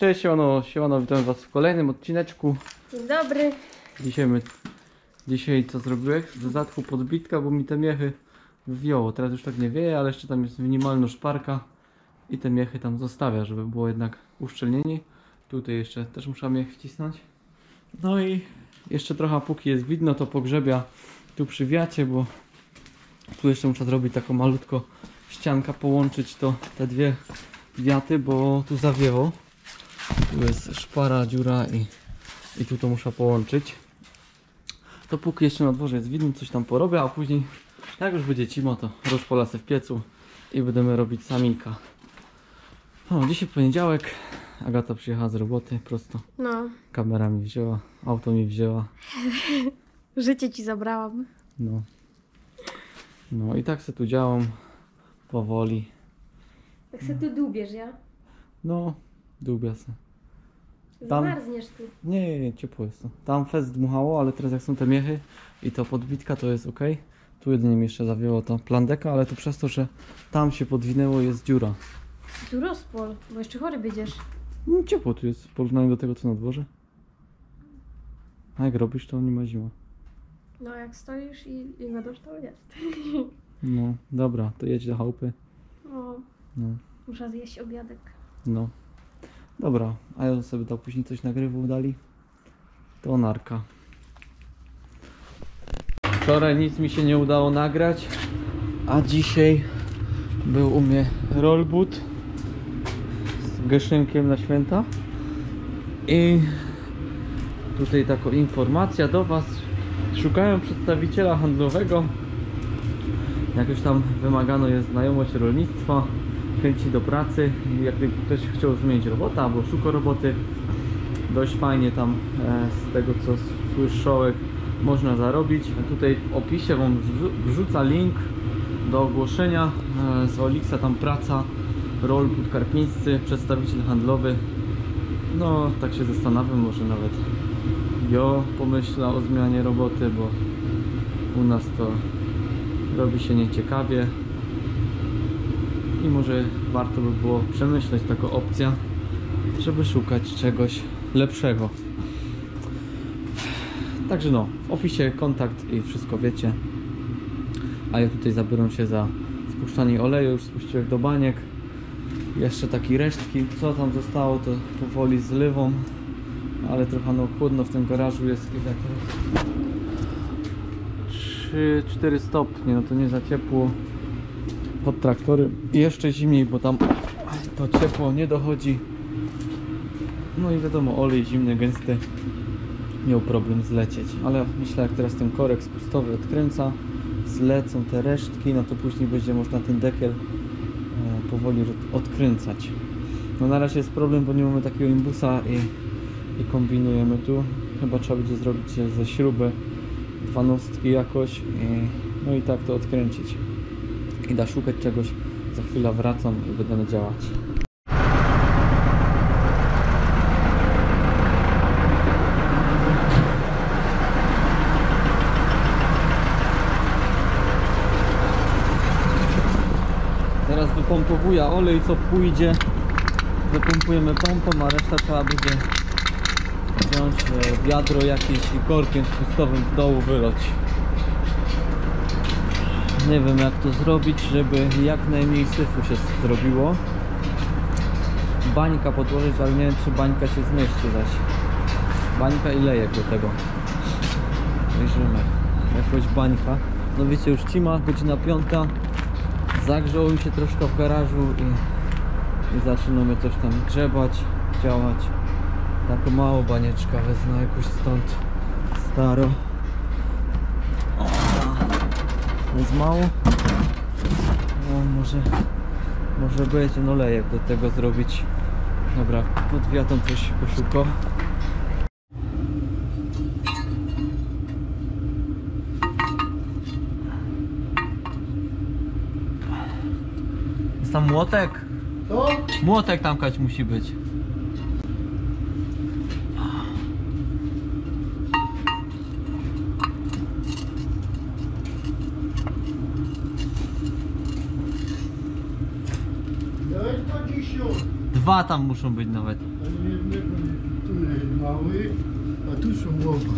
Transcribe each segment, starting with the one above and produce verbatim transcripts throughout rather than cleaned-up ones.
Cześć, Siemano, Siemano, witam was w kolejnym odcineczku. Dzień dobry. Dzisiaj, my, dzisiaj co zrobiłem? Z zatchu podbitka, bo mi te miechy wywiało. Teraz już tak nie wieje, ale jeszcze tam jest minimalna szparka i te miechy tam zostawia, żeby było jednak uszczelnieni. Tutaj jeszcze też muszę miech wcisnąć. No i jeszcze trochę, póki jest widno, to pogrzebia tu przy wiacie, bo tu jeszcze muszę zrobić taką malutko ściankę, połączyć to te dwie wiaty, bo tu zawieło. Tu jest szpara, dziura i, i tu to muszę połączyć. To póki jeszcze na dworze jest widno, coś tam porobię, a później jak już będzie cimo, to rozpolacę w piecu i będziemy robić saminka. No, dzisiaj poniedziałek, Agata przyjechała z roboty prosto. No. Kamera mi wzięła, auto mi wzięła. Życie ci zabrałam. No. No i tak se tu działam powoli. Tak se tu dubiesz, ja? No, dubia se. Tam... Zmarzniesz tu. Nie, nie, nie, ciepło jest to. Tam fest dmuchało, ale teraz jak są te miechy i to podbitka, to jest ok. Tu jedynie mi jeszcze zawieło ta plandeka, ale to przez to, że tam się podwinęło, jest dziura. Tu rozpol, bo jeszcze chory będziesz. No, ciepło tu jest w porównaniu do tego, co na dworze. A jak robisz, to nie ma zima. No, jak stoisz i, i na dół, to jest. No, dobra, to jedź do chałupy. No, no. Muszę zjeść obiadek. No, dobra, a ja sobie to później coś nagrywał, dali. To narka. Wczoraj nic mi się nie udało nagrać, a dzisiaj był u mnie rollboot z geszynkiem na święta. I tutaj taka informacja do was. Szukają przedstawiciela handlowego. Jak już tam wymagano jest znajomość rolnictwa, chęci do pracy. Jakby ktoś chciał zmienić robotę albo szuka roboty, dość fajnie tam z tego, co słyszałem, można zarobić. Tutaj w opisie wam wrzuca link do ogłoszenia z Oliksa, tam praca, rollboot karpińscy, przedstawiciel handlowy. No tak się zastanawiam, może nawet Jo pomyśla o zmianie roboty, bo u nas to robi się nieciekawie i może warto by było przemyśleć taką opcję, żeby szukać czegoś lepszego. Także no, w opisie kontakt i wszystko wiecie. A ja tutaj zabiorę się za spuszczanie oleju, już spuściłem do baniek. Jeszcze takie resztki, co tam zostało, to powoli zlewam, ale trochę no chłodno w tym garażu jest i tak trzy cztery stopnie, no to nie za ciepło pod traktory. I jeszcze zimniej, bo tam to ciepło nie dochodzi. No i wiadomo, olej zimny, gęsty, miał problem zlecieć, ale myślę, jak teraz ten korek spustowy odkręca, zlecą te resztki, no to później będzie można ten dekiel powoli odkręcać. No na razie jest problem, bo nie mamy takiego imbusa i, i kombinujemy tu. Chyba trzeba będzie zrobić ze śruby dwanastki jakoś i, no i tak to odkręcić. I da szukać czegoś. Za chwilę wracam i będziemy działać. Teraz wypompowuję olej, co pójdzie, wypompujemy pompą, a reszta trzeba będzie wziąć wiadro jakieś i korkiem spustowym w dołu wylać. Nie wiem, jak to zrobić, żeby jak najmniej syfu się zrobiło. Bańka podłożyć, ale nie wiem, czy bańka się zmieści zaś. Bańka i lejek do tego. Wejrzymy. Jakoś bańka. No wiecie, już cima, godzina piąta. Zagrzało mi się troszkę w garażu i, i zaczynamy coś tam grzebać, działać. Taką małą banieczkę wezmę jakoś stąd, staro. O, jest mało. No, może, może będzie no lejek do tego zrobić. Dobra, pod wiatą coś poszuko. Jest tam młotek? Co? Młotek tam kać musi być. Dwa tam muszą być nawet. Tu jest mały, a tu są oba.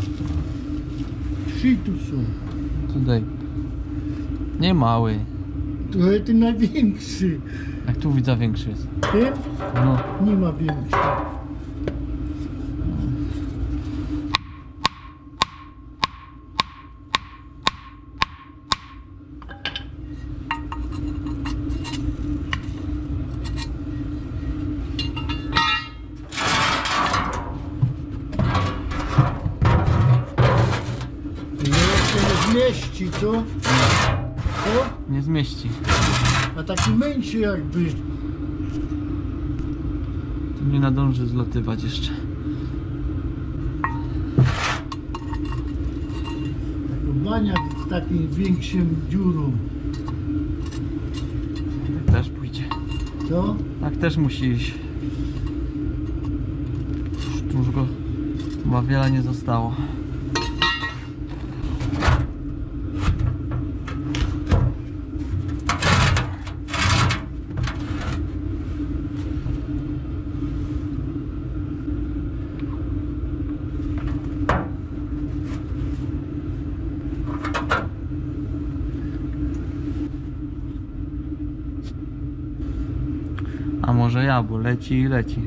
Trzy tu są. Tutaj. Nie mały. Tu jest ten największy. Jak tu widzę większy jest. Ty? No. Nie ma większy. Mieści, co? Co? Nie zmieści. A taki męczy jakby. Tu nie nadąży zlatywać jeszcze. Taką baniak z takim większym dziurą. Tak też pójdzie. Co? Tak też musi iść. Już go chyba wiele nie zostało. A może ja, bo leci i leci.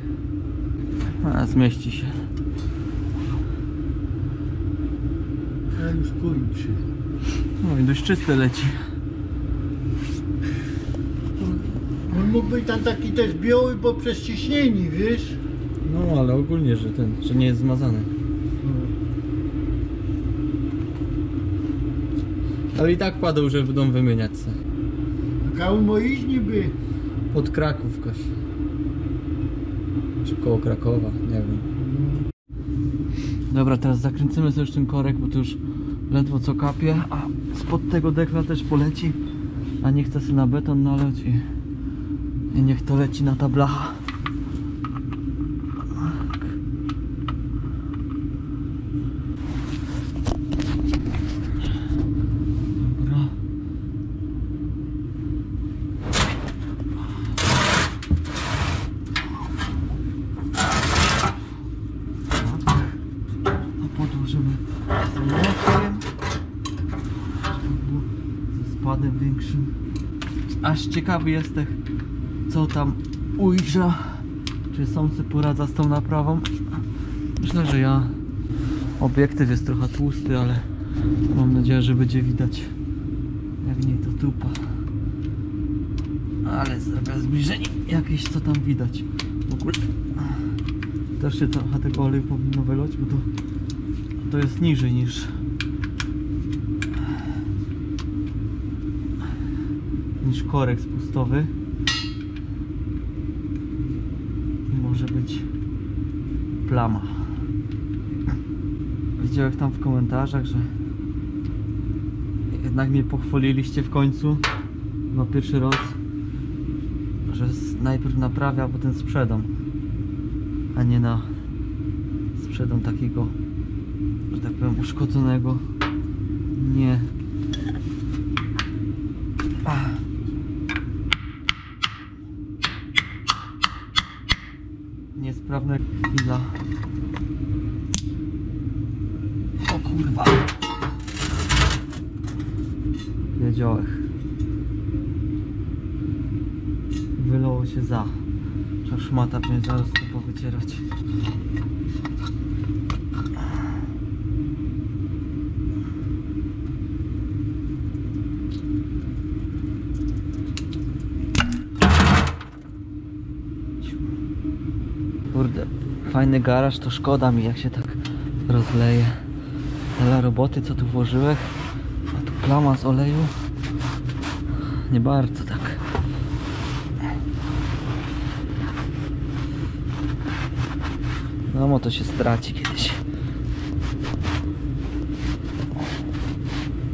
A zmieści się. Ja już kończy. No i dość czyste leci. On mógł być tam taki też biały, bo przez ciśnienie, wiesz? No ale ogólnie, że ten, że nie jest zmazany. Ale i tak padł, że będą wymieniać se. A u moich niby. Od Kraków koś. Czy koło Krakowa, nie wiem. Dobra, teraz zakręcimy sobie już ten korek, bo to już ledwo co kapie, a spod tego dekla też poleci, a nie chce się na beton nalać i, i niech to leci na ta blacha. Większym. Aż ciekawy jestem, co tam ujrzę. Czy sący poradza z tą naprawą? Myślę, że ja. Obiektyw jest trochę tłusty, ale mam nadzieję, że będzie widać. Jak nie, to tupa. Ale zrobię zbliżenie jakieś, co tam widać. W ogóle też się trochę tego oleju powinno wylać, bo to, to jest niżej niż niż korek spustowy. Może być plama. Widziałem tam w komentarzach, że jednak mnie pochwaliliście w końcu na pierwszy raz, że najpierw naprawia, a potem sprzedam, a nie na sprzedam takiego, że tak powiem, uszkodzonego. Nie. Ach. Niesprawna chwila. O kurwa. Wiedziałech. Wylało się za. Trzeba szmata mnie zaraz tu powycierać. Fajny garaż, to szkoda mi, jak się tak rozleje. Tyle roboty, co tu włożyłem, a tu plama z oleju. Nie bardzo tak. No, to się straci kiedyś.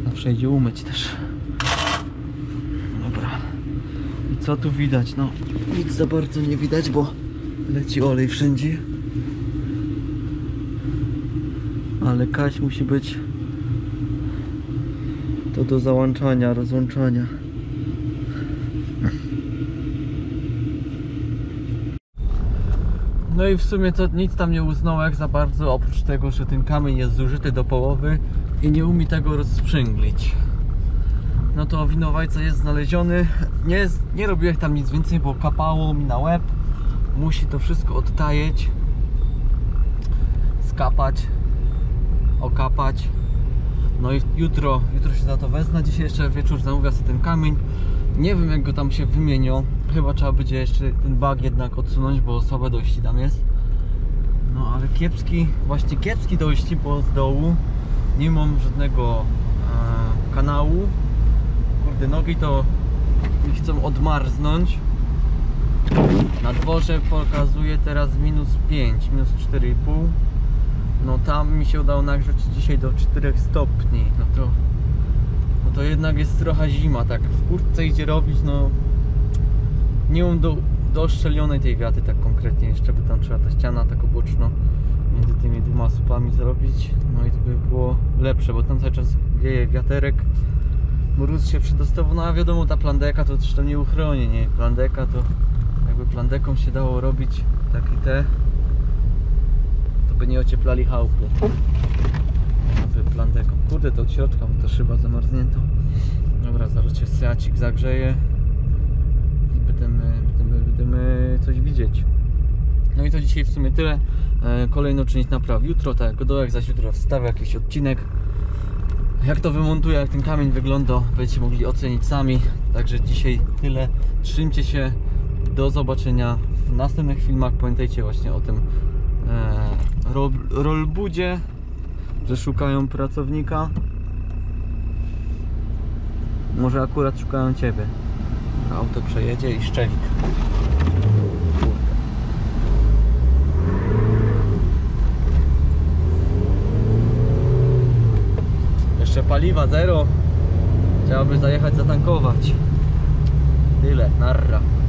Zawsze idzie umyć też. Dobra. I co tu widać? No, nic za bardzo nie widać, bo leci olej wszędzie. Ale kaś musi być to do załączania, rozłączania. No i w sumie to nic tam nie uznał jak za bardzo, oprócz tego, że ten kamień jest zużyty do połowy i nie umie tego rozsprzęglić. No to winowajca jest znaleziony. Nie, jest, nie robiłem tam nic więcej, bo kapało mi na łeb. Musi to wszystko odtajeć, skapać, okapać. No i jutro, jutro się za to wezmę. Dzisiaj jeszcze wieczór zamówię sobie ten kamień. Nie wiem jak go tam się wymienią. Chyba trzeba będzie jeszcze ten bag jednak odsunąć, bo słabe dojście tam jest. No ale kiepski, właśnie kiepski dojście, bo z dołu nie mam żadnego e, kanału. Kurde, nogi to mi chcą odmarznąć. Na dworze pokazuje teraz minus pięć, minus cztery i pół. No tam mi się udało nagrzać dzisiaj do czterech stopni. No to, no to jednak jest trochę zima, tak w kurtce idzie robić, no nie mam do, do oszczelionej tej wiaty tak konkretnie jeszcze, by tam trzeba ta ściana tak oboczno między tymi dwoma słupami zrobić. No i to by było lepsze, bo tam cały czas wieje wiaterek, mróz się przedostawał, no a wiadomo ta plandeka to też tam nie uchroni, nie? Plandeka to jakby plandeką się dało robić takie te, to by nie ocieplali chałupy. Plandeką, kurde to od środka, bo ta szyba zamarznięta. Dobra, zaraz się seacik zagrzeje i będziemy, będziemy, będziemy coś widzieć. No i to dzisiaj w sumie tyle. Kolejno część napraw jutro, tak jak dołek, zaś jutro wstawię jakiś odcinek. Jak to wymontuję, jak ten kamień wygląda, będziecie mogli ocenić sami. Także dzisiaj tyle. Trzymcie się. Do zobaczenia w następnych filmach. Pamiętajcie właśnie o tym e, rollbudzie, że szukają pracownika. Może akurat szukają Ciebie. Auto przejedzie i szczelik. Jeszcze paliwa zero. Trzeba by zajechać zatankować. Tyle, narra.